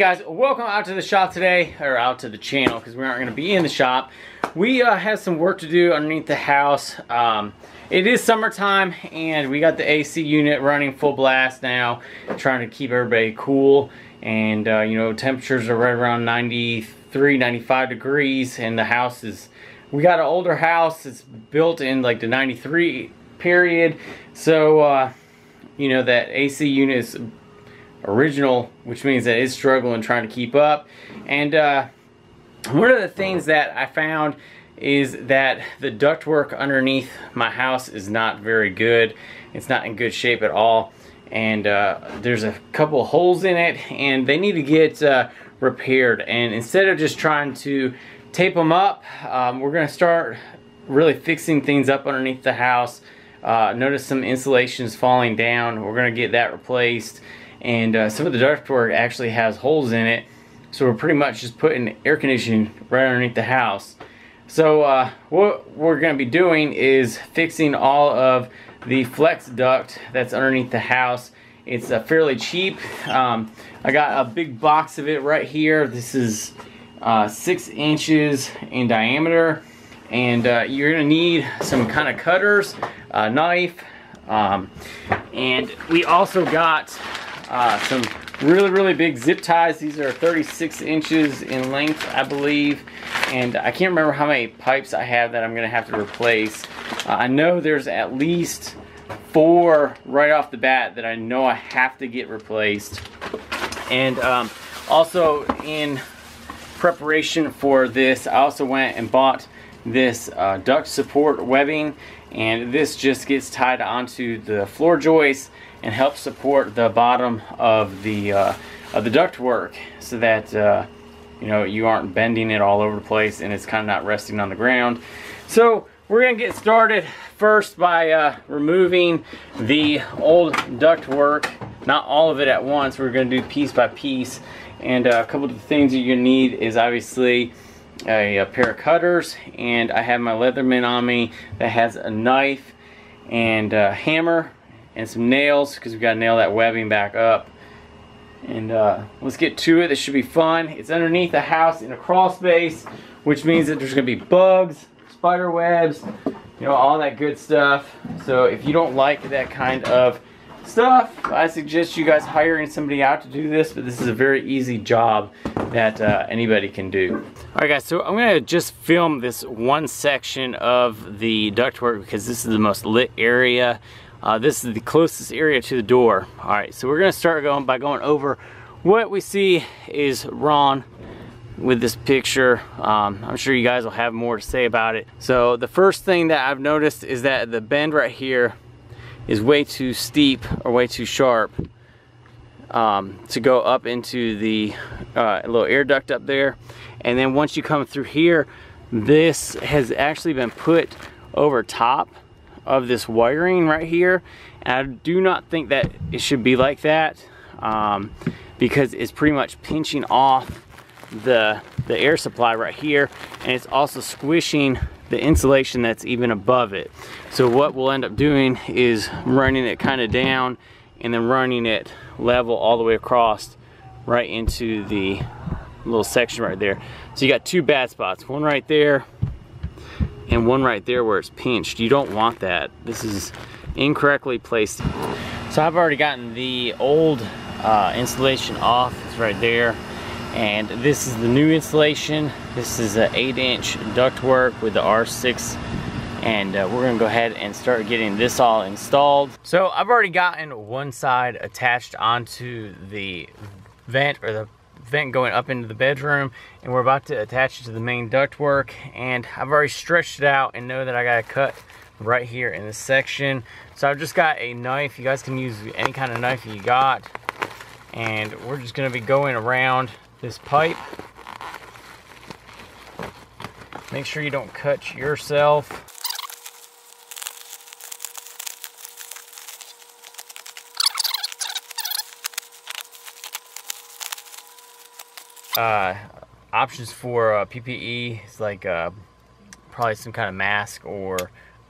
Guys, welcome out to the shop today, or out to the channel, because we aren't going to be in the shop. We have some work to do underneath the house. It is summertime and we got the AC unit running full blast now, trying to keep everybody cool. And you know, temperatures are right around 93, 95 degrees, and the house is, we got an older house, it's built in like the 93 period, so you know, that AC unit is original, which means that it's struggling trying to keep up. And one of the things that I found is that the ductwork underneath my house is not very good. It's not in good shape at all, and there's a couple holes in it and they need to get repaired. And instead of just trying to tape them up, we're gonna start really fixing things up underneath the house. Notice some insulation's falling down, we're gonna get that replaced. And some of the ductwork actually has holes in it, so we're pretty much just putting air conditioning right underneath the house. So what we're going to be doing is fixing all of the flex duct that's underneath the house. It's fairly cheap. I got a big box of it right here. This is 6 inches in diameter, and you're going to need some kind of cutters, a knife, and we also got some really big zip ties. These are 36 inches in length, I believe, and I can't remember how many pipes I have that I'm gonna have to replace. I know there's at least 4 right off the bat that I know I have to get replaced. And also, in preparation for this, I also went and bought this duct support webbing, and this just gets tied onto the floor joists and helps support the bottom of the ductwork, so that you know, you aren't bending it all over the place and it's kind of not resting on the ground. So we're gonna get started first by removing the old ductwork. Not all of it at once, we're gonna do piece by piece. And a couple of the things that you're gonna need is obviously a pair of cutters, and I have my Leatherman on me that has a knife and a hammer and some nails, because we've got to nail that webbing back up. And let's get to it. This should be fun. It's underneath the house in a crawl space, which means that there's gonna be bugs, spider webs, you know, all that good stuff. So if you don't like that kind of stuff, I suggest you guys hiring somebody out to do this, but this is a very easy job that anybody can do. All right guys, so I'm gonna just film this one section of the ductwork because this is the most lit area. This is the closest area to the door. All right, so we're gonna start by going over what we see is wrong with this picture. I'm sure you guys will have more to say about it. So the first thing that I've noticed is that the bend right here is way too steep or way too sharp to go up into the little air duct up there. And then once you come through here, this has actually been put over top of this wiring right here, and I do not think that it should be like that, because it's pretty much pinching off the air supply right here, and it's also squishing the insulation that's even above it. So what we'll end up doing is running it kind of down and then running it level all the way across right into the little section right there. So you got 2 bad spots, one right there and one right there where it's pinched. You don't want that. This is incorrectly placed. So I've already gotten the old insulation off. It's right there. And this is the new insulation. This is an 8-inch ductwork with the R6. And we're gonna go ahead and start getting this all installed. So I've already gotten one side attached onto the vent, or the vent going up into the bedroom, and we're about to attach it to the main ductwork. And I've already stretched it out and know that I gotta cut right here in this section. So I've just got a knife. You guys can use any kind of knife you got, and we're just gonna be going around this pipe. Make sure you don't cut yourself. Options for PPE is like probably some kind of mask or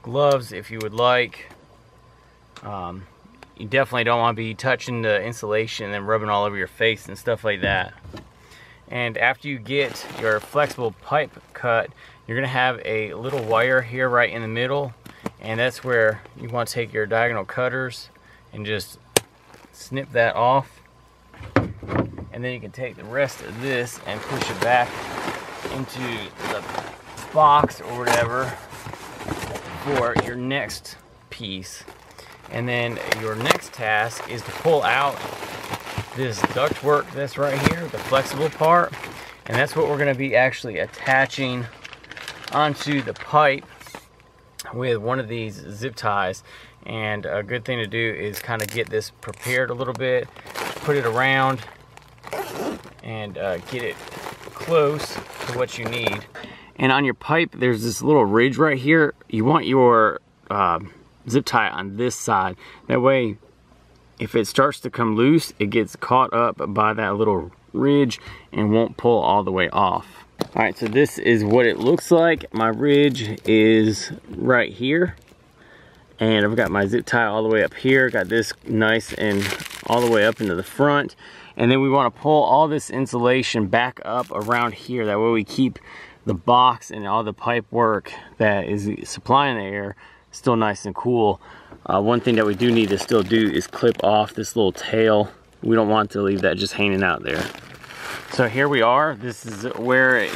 gloves if you would like. You definitely don't want to be touching the insulation and then rubbing all over your face and stuff like that. And after you get your flexible pipe cut, you're going to have a little wire here right in the middle, and that's where you want to take your diagonal cutters and just snip that off, and then you can take the rest of this and push it back into the box or whatever for your next piece. And then your next task is to pull out this ductwork that's right here, the flexible part, and that's what we're going to be actually attaching onto the pipe with one of these zip ties. And a good thing to do is kind of get this prepared a little bit, put it around, and get it close to what you need. And on your pipe, there's this little ridge right here. You want your zip tie on this side. That way, if it starts to come loose, it gets caught up by that little ridge and won't pull all the way off. All right, so this is what it looks like. My ridge is right here, and I've got my zip tie all the way up here. Got this nice and all the way up into the front. And then we want to pull all this insulation back up around here. That way we keep the box and all the pipe work that is supplying the air still nice and cool. One thing that we do need to still do is clip off this little tail. We don't want to leave that just hanging out there. So here we are. This is where it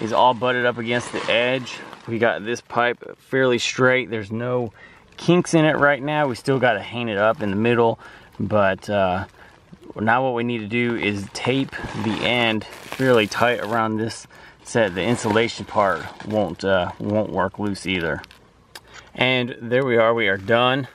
is all butted up against the edge. We got this pipe fairly straight. There's no kinks in it right now. We still got to hang it up in the middle, but now what we need to do is tape the end fairly tight around this set. The insulation part won't work loose either. And there we are. We are done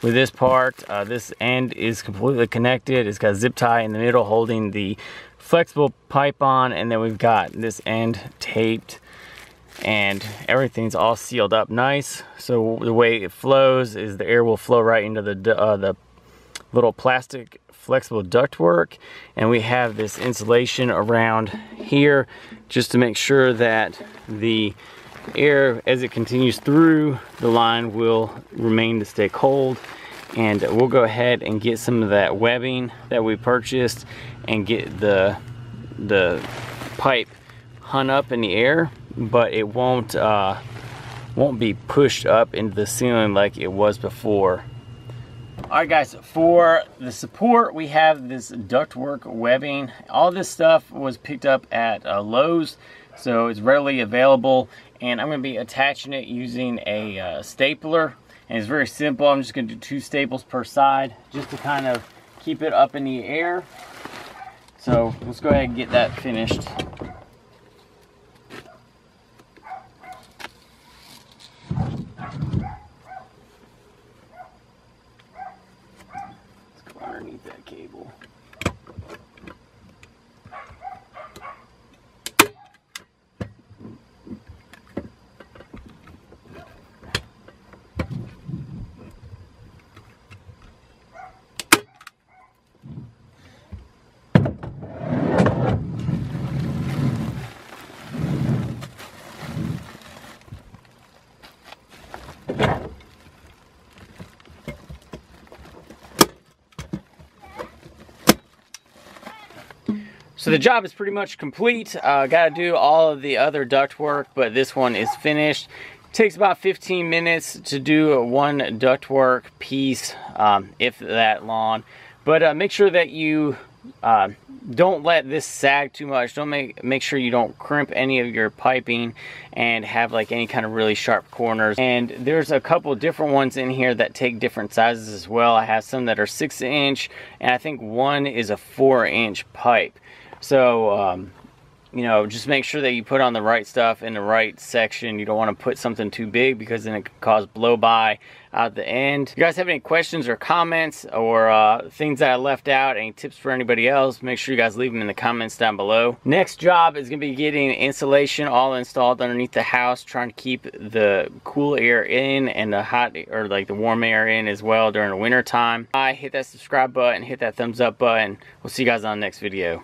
with this part. This end is completely connected. It's got a zip tie in the middle holding the flexible pipe on, and then we've got this end taped, and everything's all sealed up nice. So the way it flows is the air will flow right into the little plastic flexible ductwork, and we have this insulation around here just to make sure that the air, as it continues through the line, will remain to stay cold. And we'll go ahead and get some of that webbing that we purchased and get the pipe hung up in the air, but it won't be pushed up into the ceiling like it was before. Alright guys, for the support we have this ductwork webbing. All this stuff was picked up at Lowe's, so it's readily available, and I'm going to be attaching it using a stapler, and it's very simple. I'm just going to do 2 staples per side just to kind of keep it up in the air. So let's go ahead and get that finished. So the job is pretty much complete. Got to do all of the other duct work, but this one is finished. It takes about 15 minutes to do one ductwork piece, if that long. But make sure that you don't let this sag too much. Don't make sure you don't crimp any of your piping and have like any kind of really sharp corners. And there's a couple different ones in here that take different sizes as well. I have some that are 6-inch, and I think one is a 4-inch pipe. So, you know, just make sure that you put on the right stuff in the right section. You don't want to put something too big because then it could cause blow by out the end. If you guys have any questions or comments or things that I left out, any tips for anybody else, make sure you guys leave them in the comments down below. Next job is going to be getting insulation all installed underneath the house, trying to keep the cool air in and the hot, or like the warm air in as well during the winter time. Hit that subscribe button, hit that thumbs up button. We'll see you guys on the next video.